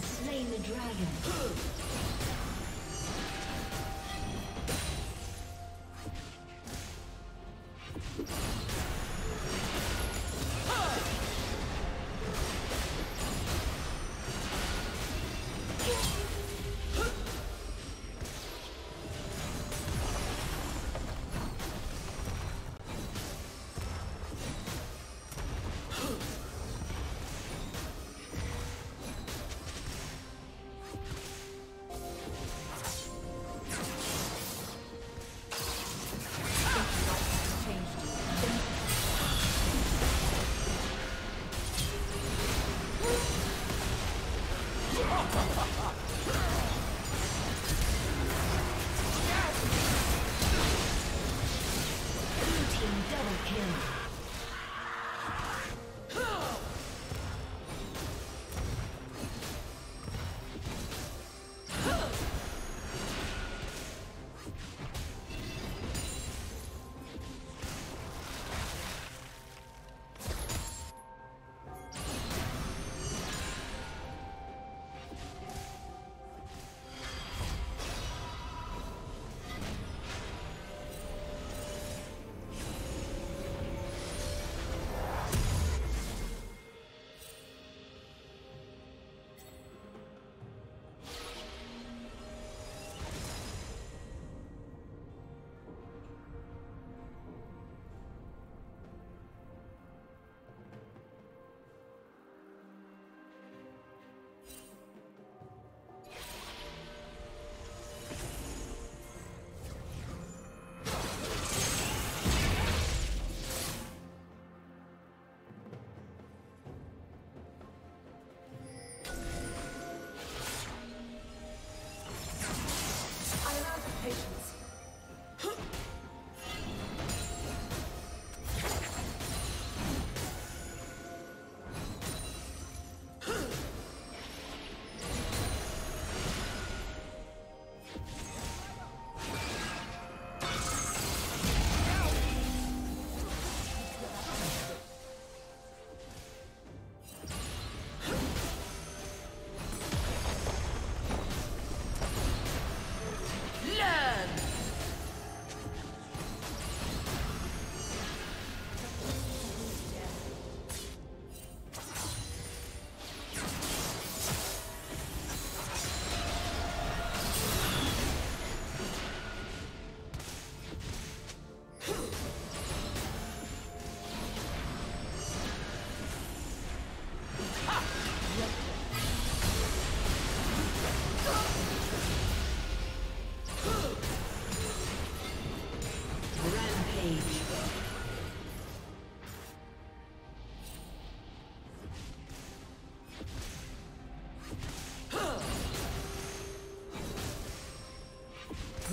has slain the dragon.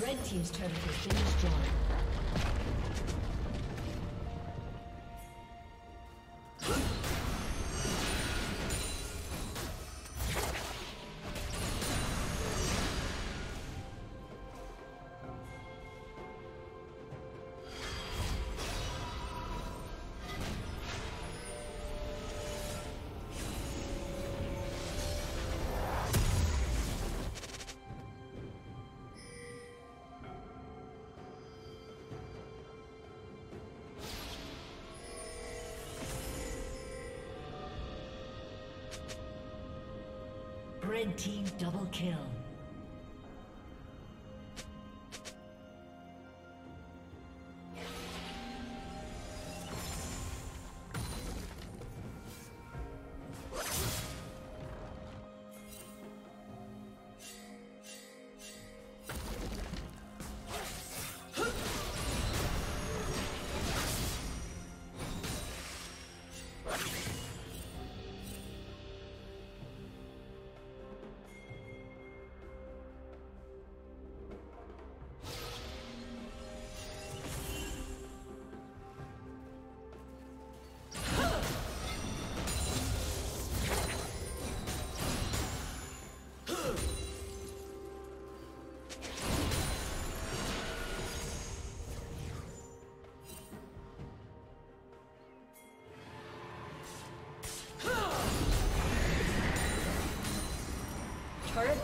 Red team's turret has been destroyed. Red team double kill.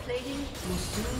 plating will soon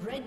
Red